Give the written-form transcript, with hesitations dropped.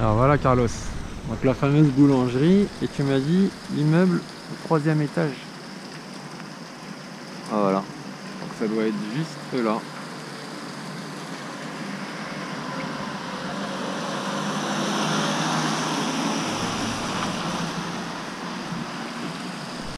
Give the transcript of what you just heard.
Alors voilà Carlos, donc la fameuse boulangerie, et tu m'as dit l'immeuble au 3e étage. Ah voilà, donc ça doit être juste là.